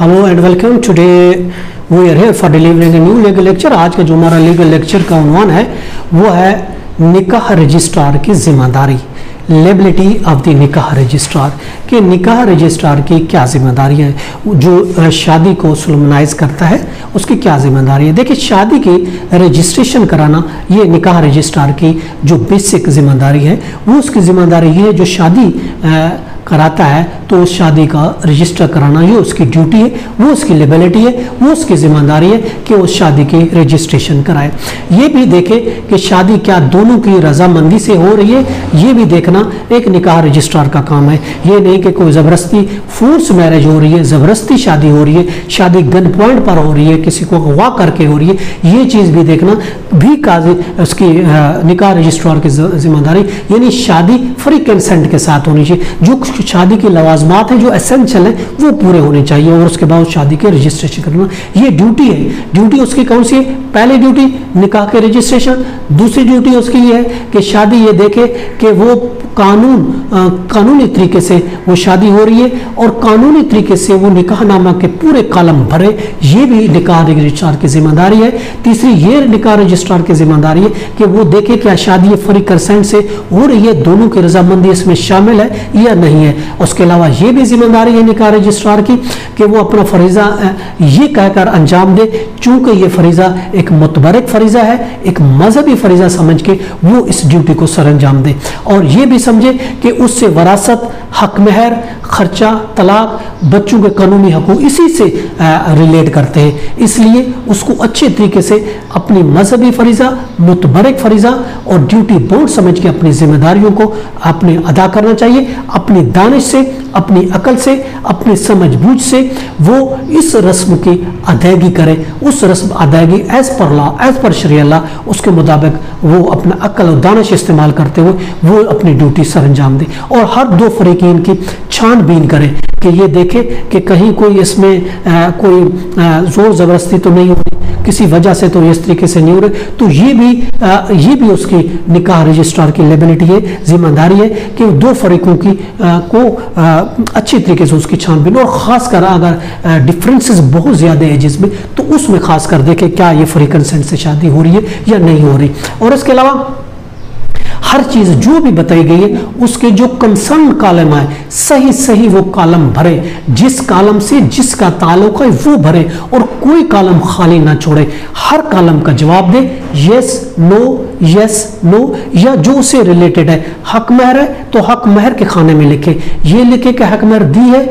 Hello and welcome. Today we are here for delivering a new legal lecture. आज का जो हमारा legal lecture का उन्वान है वो है निकाह रजिस्ट्रार की जिम्मेदारी, लेबिलिटी ऑफ द निकाह रजिस्ट्रार। कि निकाह रजिस्ट्रार की क्या जिम्मेदारी है, जो शादी को सोलमनाइज करता है उसकी क्या जिम्मेदारी है। देखिए, शादी की रजिस्ट्रेशन कराना ये निकाह रजिस्ट्रार की जो बेसिक जिम्मेदारी है वो उसकी जिम्मेदारी है। जो शादी कराता है तो उस शादी का रजिस्टर कराना ये उसकी ड्यूटी है, वो उसकी लेबिलिटी है, वो उसकी जिम्मेदारी है कि उस शादी की रजिस्ट्रेशन कराए। ये भी देखे कि शादी क्या दोनों की रजामंदी से हो रही है, ये भी देखना एक निकाह रजिस्ट्रार का काम है। ये नहीं कि कोई ज़बरदस्ती फोर्स मैरिज हो रही है, ज़बरदस्ती शादी हो रही है, शादी गन पॉइंट पर हो रही है, किसी को अगवा करके हो रही है, ये चीज़ भी देखना भी काजी उसकी निकाह रजिस्ट्रार की जिम्मेदारी। यानी शादी फ्री कंसेंट के साथ होनी चाहिए, जो शादी की लवाजमात है जो एसेंशियल है वो पूरे होने चाहिए, और उसके बाद शादी के रजिस्ट्रेशन करना ये ड्यूटी है। ड्यूटी उसकी कौन सी है? पहली ड्यूटी निकाह के रजिस्ट्रेशन, दूसरी ड्यूटी उसकी ये है कि शादी ये देखे कि वो कानूनी तरीके से वो शादी हो रही है और कानूनी तरीके से वो निकाहनामा के पूरे कॉलम भरे, ये भी निकाह रजिस्ट्रार की जिम्मेदारी है। तीसरी ये निकाह रजिस्ट्रार की जिम्मेदारी है कि वो देखे क्या शादी फ्री कंसेंट से हो रही है, दोनों की रजामंदी इसमें शामिल है या नहीं है। उसके अलावा ये भी जिम्मेदारी है निकाह रजिस्ट्रार की कि वो अपना फरीजा ये कहकर अंजाम दे, चूंकि ये फरीजा एक मुतबरक फरीजा है, एक मजहबी फरीजा समझ के वो इस ड्यूटी को सर अंजाम दे, और ये भी समझे कि उससे वरासत, हक महर, खर्चा, तलाक, बच्चों के कानूनी हकूक इसी से रिलेट करते हैं, इसलिए उसको अच्छे तरीके से अपनी मजहबी फरीजा, मुतबरक फरीजा और ड्यूटी बोर्ड समझ के अपनी जिम्मेदारियों को आपने अदा करना चाहिए। अपनी दानिश से, अपनी अकल से, अपनी समझ बूझ से वो इस रस्म की अदायगी करे, उस रस्म अदायगी as per law, as per शरीय law उसके मुताबिक वो अपना अकल और दानिश इस्तेमाल करते हुए वो अपनी ड्यूटी सर अंजाम दे, और हर दो फरीकीन की छानबीन करें कि ये देखे कि कहीं कोई इसमें कोई जोर ज़बरदस्ती तो नहीं हो रही, किसी वजह से तो इस तरीके से नहीं हो रही। तो ये भी उसकी निकाह रजिस्ट्रार की लेबिलिटी है, जिम्मेदारी है कि दो फरीकों की अच्छी तरीके से उसकी छानबीन, और ख़ासकर अगर डिफरेंसेस बहुत ज़्यादा है जिसमें तो उसमें ख़ासकर देखें क्या ये फ्री कंसेंट से शादी हो रही है या नहीं हो रही। और इसके अलावा हर चीज़ जो भी बताई गई है उसके जो कंसर्न कॉलम आए सही सही वो कॉलम भरे, जिस कॉलम से जिसका ताल्लुक है वो भरे और कोई कॉलम खाली ना छोड़े। हर कॉलम का जवाब दे, यस नो या जो उसे रिलेटेड है। हक महर है तो हक महर के खाने में लिखे, ये लिखे कि हक महर दी है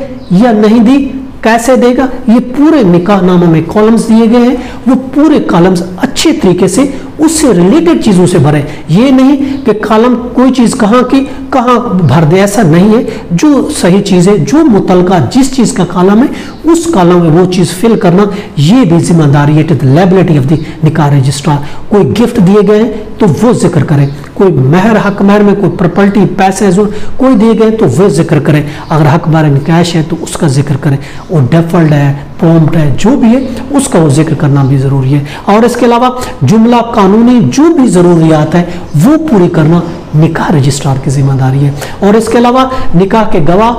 या नहीं दी, कैसे देगा, ये पूरे निकाहनामा में कॉलम्स दिए गए हैं, वो पूरे कॉलम्स अच्छे तरीके से उससे रिलेटेड चीज़ों से भरे। ये नहीं कि कॉलम कोई चीज़ कहाँ की कहाँ भर दे, ऐसा नहीं है। जो सही चीज़ है, जो मुतलका जिस चीज़ का कॉलम है उस कॉलम में वो चीज़ फिल करना, ये भी जिम्मेदारी है, लेबिलिटी ऑफ द निकाह रजिस्ट्रार। कोई गिफ्ट दिए गए हैं तो वो जिक्र करें, कोई महर हक महर में कोई प्रॉपर्टी पैसे कोई दिए गए तो वह जिक्र करें, अगर हक महर में कैश है तो उसका जिक्र करें, और डेफर्ड है, प्रॉम्प्ट है, जो भी है उसका वो जिक्र करना भी ज़रूरी है। और इसके अलावा जुमला कानूनी जो भी ज़रूरियात है वो पूरी करना निकाह रजिस्ट्रार की जिम्मेदारी है। और इसके अलावा निकाह के गवाह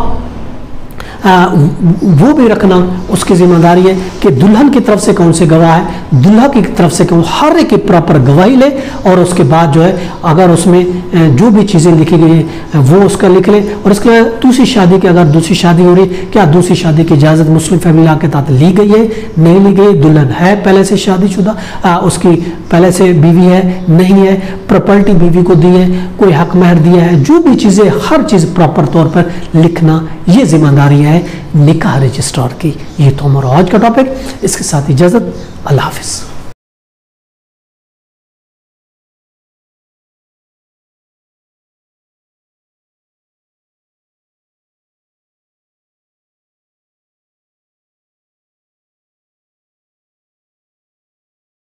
वो भी रखना उसकी जिम्मेदारी है कि दुल्हन की तरफ से कौन से गवाह है, दुल्हा की तरफ से कौन, हर एक प्रॉपर गवाही ले, और उसके बाद जो है अगर उसमें जो भी चीज़ें लिखी गई हैं वो उसका लिख ले। और इसके बाद दूसरी शादी की, अगर दूसरी शादी हो रही, क्या दूसरी शादी की इजाज़त मुस्लिम फैमिली लॉ के तहत ली गई है, नहीं ली गई, दुल्हन है पहले से शादीशुदा, उसकी पहले से बीवी है नहीं है, प्रॉपर्टी बीवी को दी है, कोई हक महर दिया है, जो भी चीज़ें हर चीज़ प्रॉपर तौर पर लिखना, ये जिम्मेदारी है निकाह रजिस्ट्रार की। ये तो हमारा आज का टॉपिक, इसके साथ इजाज़त, अल्लाह हाफिज़।